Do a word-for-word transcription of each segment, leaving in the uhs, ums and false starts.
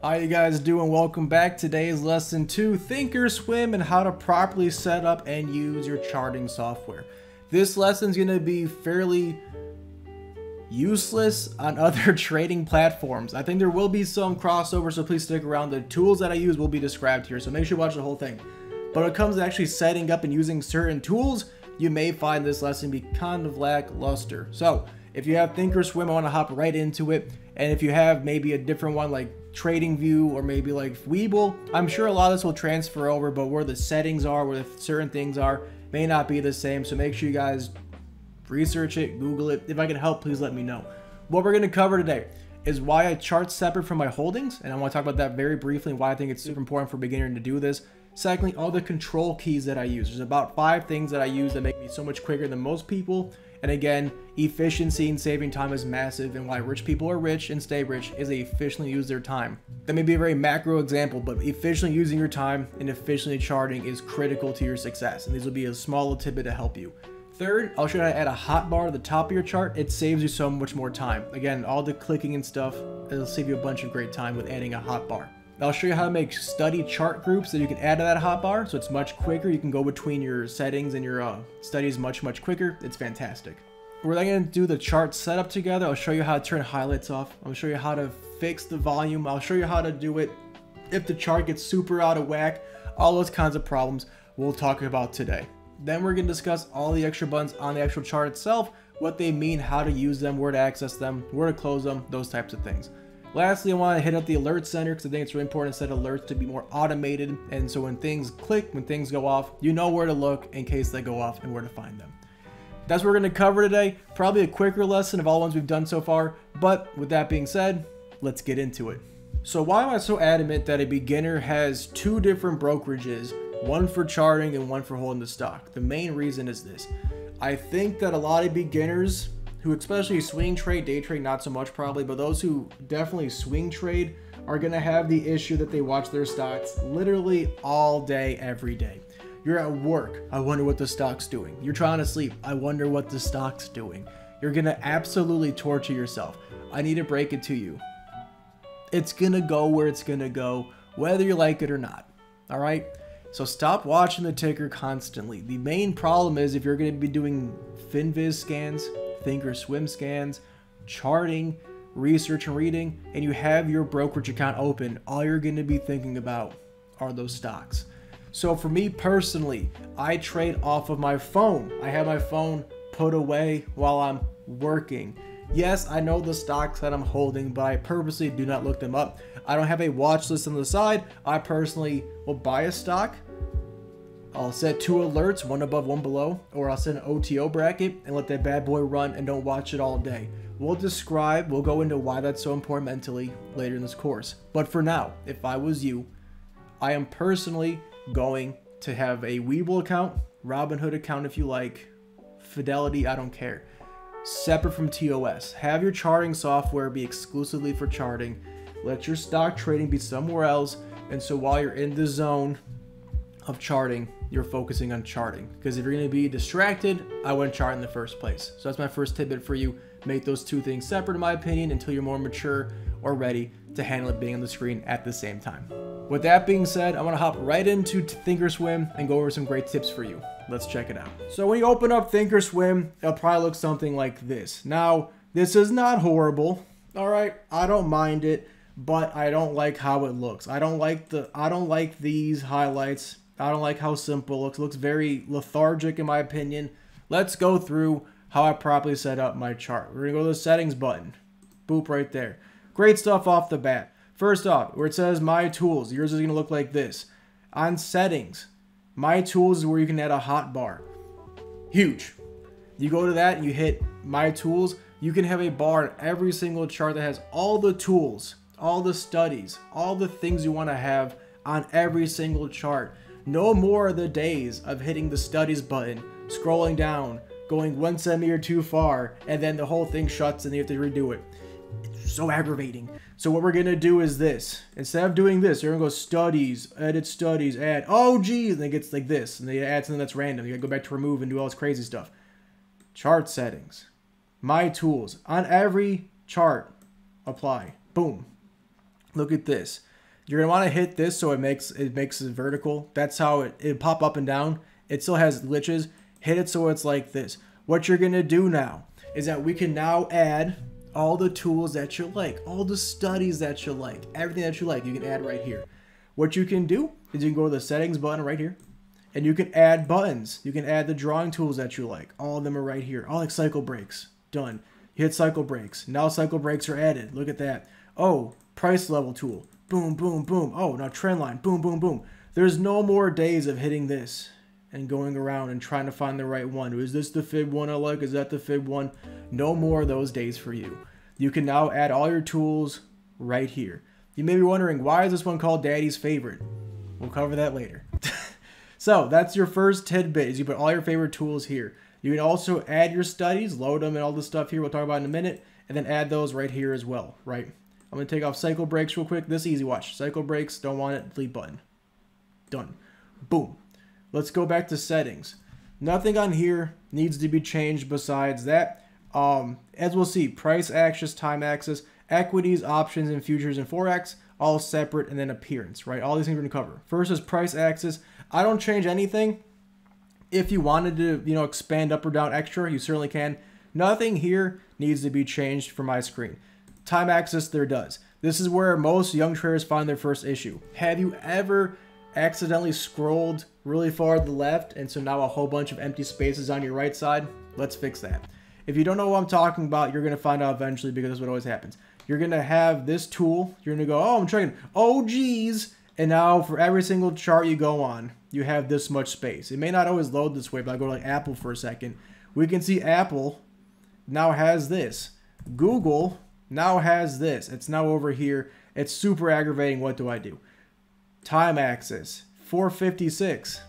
How you guys doing? Welcome back. Today's lesson two, Thinkorswim and how to properly set up and use your charting software. This lesson's going to be fairly useless on other trading platforms. I think there will be some crossover, so please stick around. The tools that I use will be described here, so make sure you watch the whole thing. But when it comes to actually setting up and using certain tools, you may find this lesson be kind of lackluster. So if you have Thinkorswim, I want to hop right into it. And if you have maybe a different one like Trading View or maybe like Webull, I'm sure a lot of this will transfer over, but where the settings are, where the certain things are, may not be the same. So make sure you guys research it, Google it. If I can help, please let me know. What we're going to cover today is why I chart separate from my holdings. And I want to talk about that very briefly and why I think it's super important for a beginner to do this. Secondly, all the control keys that I use. There's about five things that I use that make me so much quicker than most people. And again, efficiency and saving time is massive, and why rich people are rich and stay rich is they efficiently use their time. That may be a very macro example, but efficiently using your time and efficiently charting is critical to your success. And these will be a small tidbit to help you. Third, I'll show you how to add a hotbar to the top of your chart. It saves you so much more time. Again, all the clicking and stuff, it'll save you a bunch of great time with adding a hotbar. I'll show you how to make study chart groups that you can add to that hotbar, so it's much quicker. You can go between your settings and your uh, studies much, much quicker. It's fantastic. We're then going to do the chart setup together. I'll show you how to turn highlights off. I'll show you how to fix the volume. I'll show you how to do it if the chart gets super out of whack. All those kinds of problems we'll talk about today. Then we're going to discuss all the extra buttons on the actual chart itself, what they mean, how to use them, where to access them, where to close them, those types of things. Lastly, I want to hit up the alert center because I think it's really important to set alerts to be more automated. And so when things click, when things go off, you know where to look in case they go off and where to find them. That's what we're going to cover today. Probably a quicker lesson of all the ones we've done so far. But with that being said, let's get into it. So why am I so adamant that a beginner has two different brokerages, one for charting and one for holding the stock? The main reason is this. I think that a lot of beginners who especially swing trade, day trade, not so much probably, but those who definitely swing trade are going to have the issue that they watch their stocks literally all day, every day. You're at work. I wonder what the stock's doing. You're trying to sleep. I wonder what the stock's doing. You're going to absolutely torture yourself. I need to break it to you. It's going to go where it's going to go, whether you like it or not. All right. So stop watching the ticker constantly. The main problem is if you're going to be doing Finviz scans, Thinkorswim scans, charting, research and reading, and you have your brokerage account open, all you're going to be thinking about are those stocks. So for me personally, I trade off of my phone. I have my phone put away while I'm working. Yes, I know the stocks that I'm holding, but I purposely do not look them up. I don't have a watch list on the side. I personally will buy a stock. I'll set two alerts, one above, one below, or I'll set an O T O bracket and let that bad boy run and don't watch it all day. We'll describe, we'll go into why that's so important mentally later in this course. But for now, if I was you, I am personally going to have a Webull account, Robinhood account if you like, Fidelity, I don't care. Separate from T O S. Have your charting software be exclusively for charting. Let your stock trading be somewhere else. And so while you're in the zone of charting, you're focusing on charting, because if you're going to be distracted, I wouldn't chart in the first place. So that's my first tidbit for you. Make those two things separate, in my opinion, until you're more mature or ready to handle it being on the screen at the same time. With that being said, I want to hop right into Thinkorswim and go over some great tips for you. Let's check it out. So when you open up Thinkorswim, it'll probably look something like this. Now, this is not horrible. All right. I don't mind it, but I don't like how it looks. I don't like the, I don't like these highlights. I don't like how simple it looks. It looks very lethargic in my opinion. Let's go through how I properly set up my chart. We're going to go to the settings button. Boop right there. Great stuff off the bat. First off, where it says my tools, yours is going to look like this. On settings, my tools is where you can add a hotbar. Huge. You go to that and you hit my tools. You can have a bar in every single chart that has all the tools, all the studies, all the things you want to have on every single chart. No more of the days of hitting the studies button, scrolling down, going one centimeter too far, and then the whole thing shuts and you have to redo it. It's so aggravating. So what we're going to do is this. Instead of doing this, you're going to go studies, edit studies, add, oh geez, and it gets like this. And then you add something that's random. You got to go back to remove and do all this crazy stuff. Chart settings, my tools, on every chart, apply, boom. Look at this. You're gonna want to hit this so it makes it makes it vertical. That's how it it pop up and down. It still has glitches. Hit it so it's like this. What you're gonna do now is that we can now add all the tools that you like, all the studies that you like, everything that you like, you can add right here. What you can do is you can go to the settings button right here, and you can add buttons. You can add the drawing tools that you like. All of them are right here. All like cycle breaks. Done. You hit cycle breaks. Now cycle breaks are added. Look at that. Oh, price level tool. Boom, boom, boom. Oh, now trend line. Boom, boom, boom. There's no more days of hitting this and going around and trying to find the right one. Is this the fib one I like? Is that the fib one? No more of those days for you. You can now add all your tools right here. You may be wondering, why is this one called Daddy's Favorite? We'll cover that later. So that's your first tidbit, is you put all your favorite tools here. You can also add your studies, load them and all this stuff here we'll talk about in a minute, and then add those right here as well, right? I'm gonna take off cycle breaks real quick. This is easy, watch. Cycle breaks, don't want it, delete button. Done. Boom. Let's go back to settings. Nothing on here needs to be changed besides that. Um, as we'll see, price axis, time axis, equities, options, and futures, and forex, all separate, and then appearance, right? All these things we're gonna cover. First is price axis. I don't change anything. If you wanted to, you know, expand up or down extra, you certainly can. Nothing here needs to be changed for my screen. Time axis, there does. This is where most young traders find their first issue. Have you ever accidentally scrolled really far to the left, and so now a whole bunch of empty spaces on your right side? Let's fix that. If you don't know what I'm talking about, you're gonna find out eventually, because that's what always happens. You're gonna have this tool, you're gonna go, oh, I'm trading, oh geez, and now for every single chart you go on, you have this much space. It may not always load this way, but I go to like Apple for a second. We can see Apple now has this. Google now has this. It's now over here. It's super aggravating. What do I do? Time axis, four fifty-six.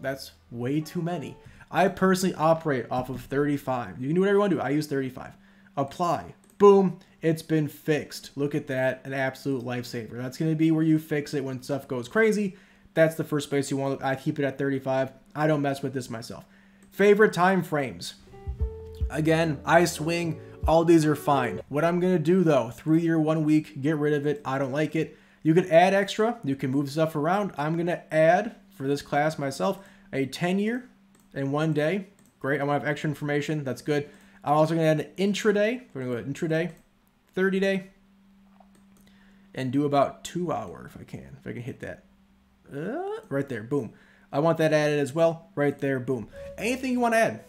That's way too many. I personally operate off of thirty-five. You can do whatever you want to do. I use thirty-five. Apply. Boom. It's been fixed. Look at that. An absolute lifesaver. That's going to be where you fix it when stuff goes crazy. That's the first place you want. I keep it at thirty-five. I don't mess with this myself. Favorite time frames. Again, I swing. All these are fine. What I'm going to do though, three year, one week, get rid of it. I don't like it. You can add extra. You can move stuff around. I'm going to add for this class myself a ten year and one day. Great. I want to have extra information. That's good. I'm also going to add an intraday. We're going to go to intraday, thirty day, and do about two hour if I can, if I can hit that. Uh, right there, boom. I want that added as well, right there, boom. Anything you want to add,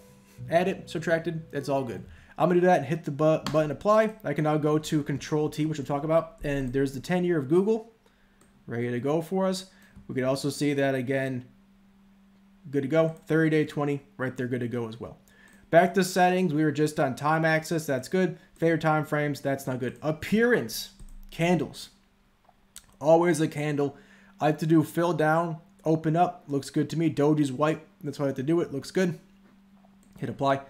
add it, subtracted, it's all good. I'm gonna do that and hit the bu button apply. I can now go to control T, which we'll talk about, and there's the ten year of Google, ready to go for us. We can also see that again, good to go, thirty day, twenty, right there, good to go as well. Back to settings, we were just on time axis, that's good. Favorite time frames, that's not good. Appearance, candles, always a candle. I have to do fill down, open up, looks good to me. Doji's white, that's why I have to do it, looks good. Hit apply.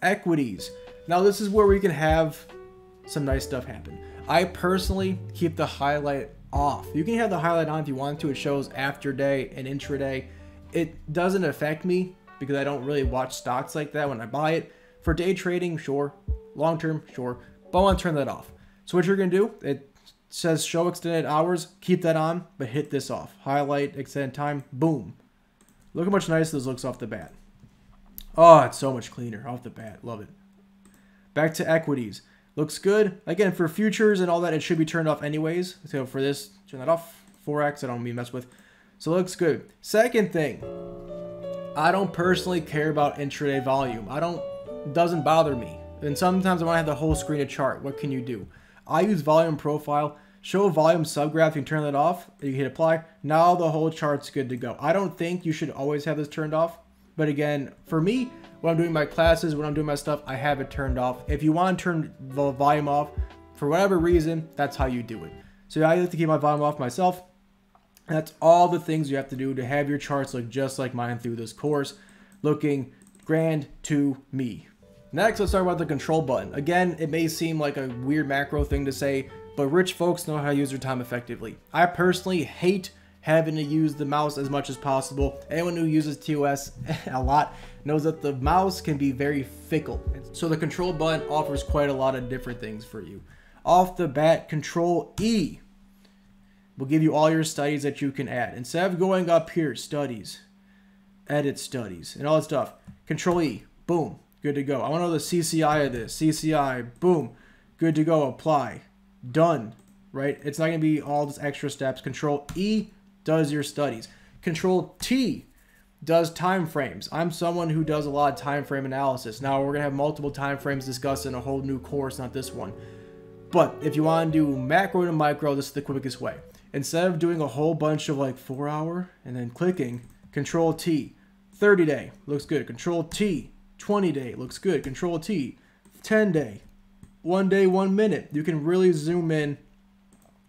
Equities. Now this is where we can have some nice stuff happen. I personally keep the highlight off. You can have the highlight on if you want to, it shows after day and intraday. It doesn't affect me because I don't really watch stocks like that when I buy it. For day trading, sure. Long term, sure. But I want to turn that off. So what you're going to do, it says show extended hours, keep that on, but hit this off. Highlight, extend time, boom. Look how much nicer this looks off the bat. Oh, it's so much cleaner off the bat, love it. Back to equities, looks good. Again, for futures and all that, it should be turned off anyways. So for this, turn that off. Forex, I don't mean mess with. So it looks good. Second thing, I don't personally care about intraday volume. I don't, doesn't bother me. And sometimes I want to have the whole screen of chart. What can you do? I use volume profile, show volume subgraph, you can turn that off, you hit apply. Now the whole chart's good to go. I don't think you should always have this turned off. But again, for me, when I'm doing my classes, when I'm doing my stuff, I have it turned off. If you want to turn the volume off for whatever reason, that's how you do it. So I like to keep my volume off myself. And that's all the things you have to do to have your charts look just like mine through this course, looking grand to me. Next, let's talk about the control button. Again, it may seem like a weird macro thing to say, but rich folks know how to use their time effectively. I personally hate having to use the mouse as much as possible. Anyone who uses T O S a lot knows that the mouse can be very fickle. So the control button offers quite a lot of different things for you. Off the bat, control E will give you all your studies that you can add. Instead of going up here, studies, edit studies, and all that stuff, control E, boom, good to go. I want to know the C C I of this, C C I, boom, good to go, apply, done, right? It's not going to be all these extra steps. Control E does your studies. Control T does time frames. I'm someone who does a lot of time frame analysis. Now, we're gonna have multiple time frames discussed in a whole new course, not this one. But if you want to do macro to micro, this is the quickest way. Instead of doing a whole bunch of like four hour and then clicking, Control T, thirty day looks good. Control T, twenty day looks good. Control T, ten day, one day, one minute. You can really zoom in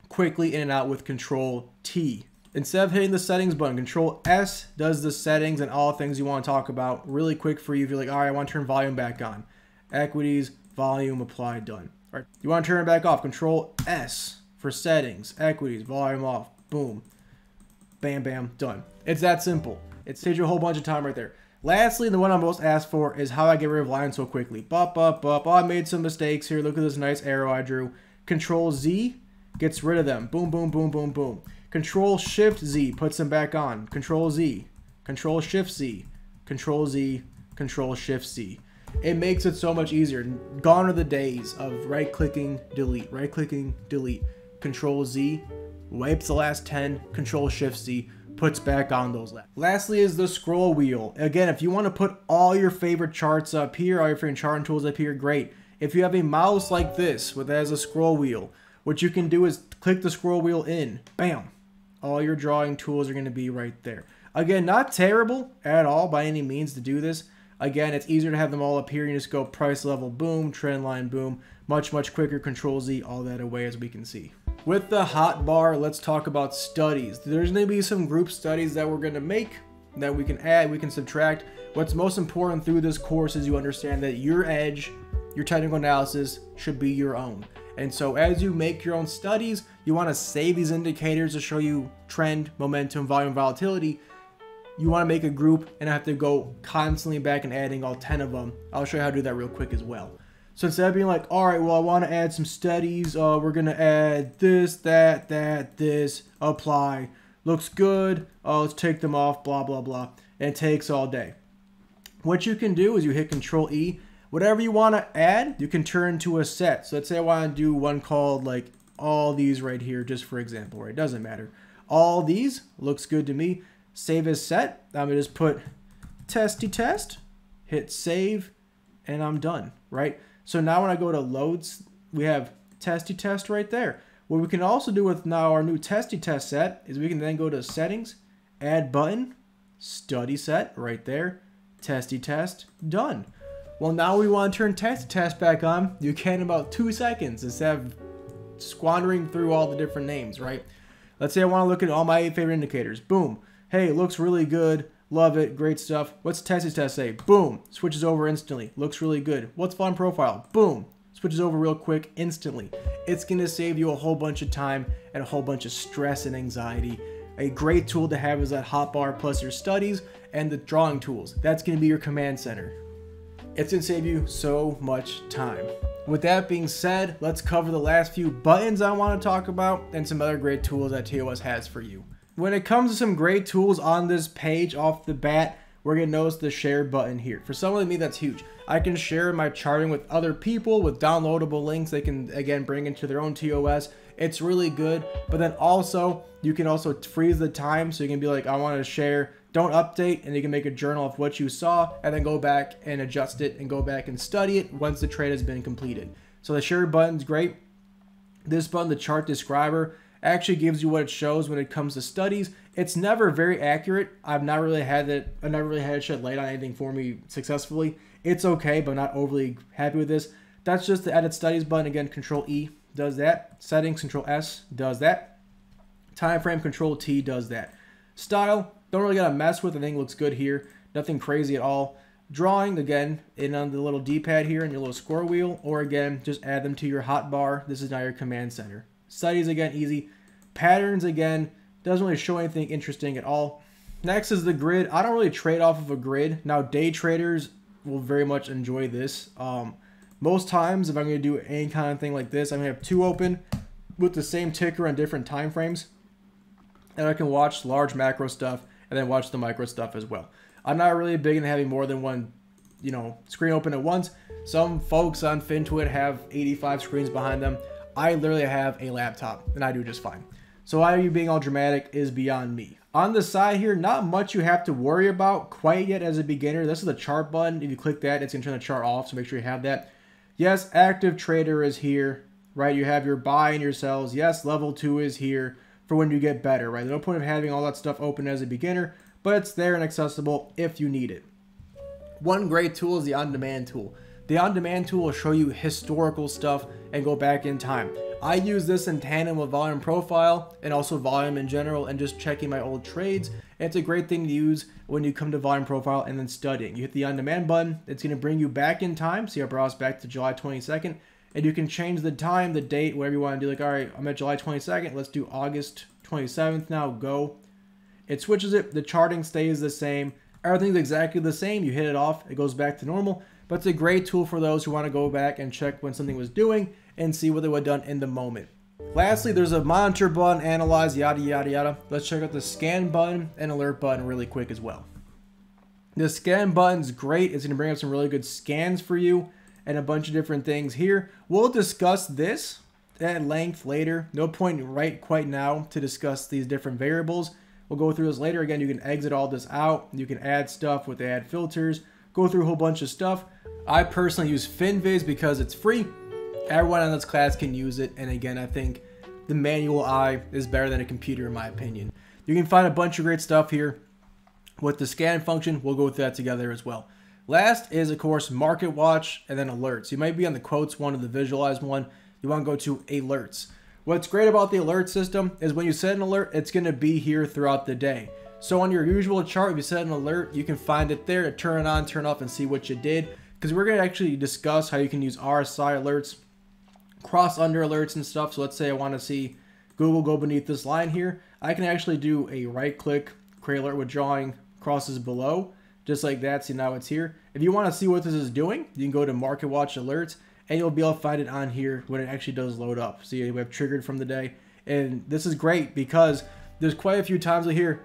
quickly in and out with Control T. Instead of hitting the settings button, Control S does the settings and all things you want to talk about really quick for you. If you're like, all right, I want to turn volume back on. Equities, volume, apply, done. All right. You want to turn it back off. Control S for settings, equities, volume off, boom, bam, bam, done. It's that simple. It saves you a whole bunch of time right there. Lastly, the one I'm most asked for is how I get rid of lines so quickly. Bop, bop, bop. Oh, I made some mistakes here. Look at this nice arrow I drew. Control Z gets rid of them. Boom, boom, boom, boom, boom. Control Shift Z puts them back on. Control Z, Control Shift Z, Control Z, Control Shift Z. It makes it so much easier. Gone are the days of right clicking, delete, right clicking, delete. Control Z wipes the last ten, Control Shift Z puts back on those left. Lastly is the scroll wheel. Again, if you want to put all your favorite charts up here, all your favorite charting tools up here, great. If you have a mouse like this with as a scroll wheel, what you can do is click the scroll wheel in, bam. All your drawing tools are going to be right there. Again, not terrible at all by any means to do this. Again, it's easier to have them all up here. You just go price level, boom, trend line, boom. Much, much quicker. Control Z, all that away as we can see. With the hot bar, let's talk about studies. There's going to be some group studies that we're going to make that we can add, we can subtract. What's most important through this course is you understand that your edge, your technical analysis should be your own. And so as you make your own studies, you want to save these indicators to show you trend, momentum, volume, volatility. You want to make a group and have to go constantly back and adding all ten of them. I'll show you how to do that real quick as well. So instead of being like, all right, well, I want to add some studies. Uh, we're going to add this, that, that, this, apply. Looks good. Uh, let's take them off, blah, blah, blah. And it takes all day. What you can do is you hit Control E. Whatever you want to add, you can turn to a set. So let's say I want to do one called like all these right here, just for example, right? It doesn't matter. All these looks good to me. Save as set. I'm going to just put testy test, hit save, and I'm done, right? So now when I go to loads, we have testy test right there. What we can also do with now our new testy test set is we can then go to settings, add button, study set right there, testy test, done. Well, now we want to turn test test back on. You can in about two seconds instead of squandering through all the different names, right? Let's say I want to look at all my eight favorite indicators. Boom. Hey, looks really good. Love it. Great stuff. What's test test say? Boom. Switches over instantly. Looks really good. What's fun profile? Boom. Switches over real quick instantly. It's going to save you a whole bunch of time and a whole bunch of stress and anxiety. A great tool to have is that hotbar plus your studies and the drawing tools. That's going to be your command center. It's going to save you so much time. With that being said, let's cover the last few buttons I want to talk about and some other great tools that T O S has for you. When it comes to some great tools on this page off the bat, we're going to notice the share button here. For someone like me, that's huge. I can share my charting with other people with downloadable links they can, again, bring into their own T O S. It's really good. But then also, you can also freeze the time so you can be like, I want to share. Don't update, and you can make a journal of what you saw and then go back and adjust it and go back and study it once the trade has been completed. So the share button's great. This button, the chart describer, actually gives you what it shows when it comes to studies. It's never very accurate. I've not really had it, I never really had it shed light on anything for me successfully. It's okay, but not overly happy with this. That's just the edit studies button. Again, Control E does that. Settings, Control S does that. Time frame, Control T does that. Style. Don't really gotta mess with. I think it looks good here. Nothing crazy at all. Drawing, again, in on the little D-pad here and your little score wheel, or again, just add them to your hotbar. This is now your command center. Studies, again, easy. Patterns, again, doesn't really show anything interesting at all. Next is the grid. I don't really trade off of a grid. Now, day traders will very much enjoy this. Um, most times, if I'm gonna do any kind of thing like this, I'm gonna have two open with the same ticker on different time frames. and I can watch large macro stuff and then watch the micro stuff as well. I'm not really big in having more than one, you know, screen open at once. Some folks on FinTwit have eighty-five screens behind them. I literally have a laptop and I do just fine. So why are you being all dramatic is beyond me. On the side here, not much you have to worry about quite yet as a beginner. This is the chart button. If you click that, it's gonna turn the chart off, so make sure you have that. Yes, active trader is here, right? You have your buy and your sells. Yes, level two is here for when you get better, right? There's no point of having all that stuff open as a beginner, but it's there and accessible if you need it. One great tool is the on-demand tool. The on-demand tool will show you historical stuff and go back in time. I use this in tandem with volume profile and also volume in general and just checking my old trades. And it's a great thing to use when you come to volume profile and then studying. You hit the on-demand button, it's gonna bring you back in time. See, I brought us back to July twenty-second, and you can change the time, the date, whatever you wanna do. Like, all right, I'm at July twenty-second, let's do August twenty-seventh now, go. It switches it, the charting stays the same. Everything's exactly the same. You hit it off, it goes back to normal, but it's a great tool for those who want to go back and check when something was doing and see what they would have done in the moment. Lastly, there's a monitor button, analyze, yada, yada, yada. Let's check out the scan button and alert button really quick as well. The scan button's great. It's going to bring up some really good scans for you and a bunch of different things here. We'll discuss this at length later. No point right quite now to discuss these different variables. We'll go through this later. Again, you can exit all this out. You can add stuff with ad filters, go through a whole bunch of stuff. I personally use Finviz because it's free. Everyone in this class can use it. And again, I think the manual eye is better than a computer in my opinion. You can find a bunch of great stuff here with the scan function. We'll go through that together as well. Last is of course, market watch and then alerts. You might be on the quotes one or the visualized one. You want to go to alerts. What's great about the alert system is when you set an alert, it's going to be here throughout the day. So on your usual chart, if you set an alert, you can find it there to turn it on, turn it off, and see what you did. Because we're going to actually discuss how you can use R S I alerts, cross under alerts and stuff. So let's say I want to see Google go beneath this line here. I can actually do a right click, create alert withdrawing, crosses below, just like that. See, now it's here. If you want to see what this is doing, you can go to market watch alerts, and you'll be able to find it on here when it actually does load up. So you have triggered from the day. And this is great because there's quite a few times I hear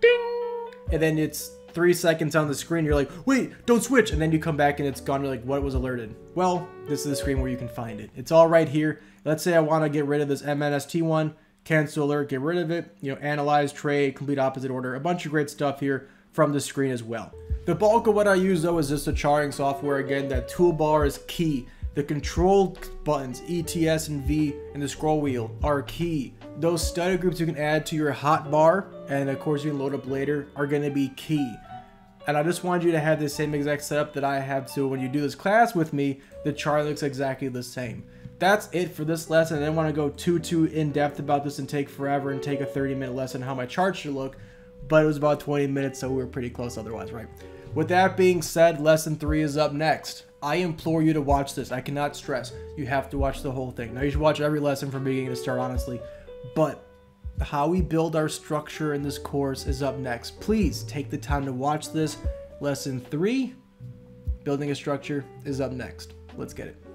ding, and then it's three seconds on the screen. You're like, wait, don't switch. And then you come back and it's gone. You're like, what was alerted? Well, this is the screen where you can find it. It's all right here. Let's say I want to get rid of this M N S T one, cancel alert, get rid of it, you know, analyze, trade, complete opposite order, a bunch of great stuff here from the screen as well. The bulk of what I use though is just the charting software. Again, that toolbar is key. The control buttons, E T S and V, and the scroll wheel are key. Those study groups you can add to your hotbar, and of course you can load up later, are gonna be key. And I just wanted you to have the same exact setup that I have, so when you do this class with me, the chart looks exactly the same. That's it for this lesson. I didn't wanna go too, too in-depth about this and take forever and take a thirty minute lesson on how my chart should look, but it was about twenty minutes, so we were pretty close otherwise, right? With that being said, lesson three is up next. I implore you to watch this. I cannot stress. You have to watch the whole thing. Now, you should watch every lesson from beginning to start, honestly. But how we build our structure in this course is up next. Please take the time to watch this. Lesson three, building a structure, is up next. Let's get it.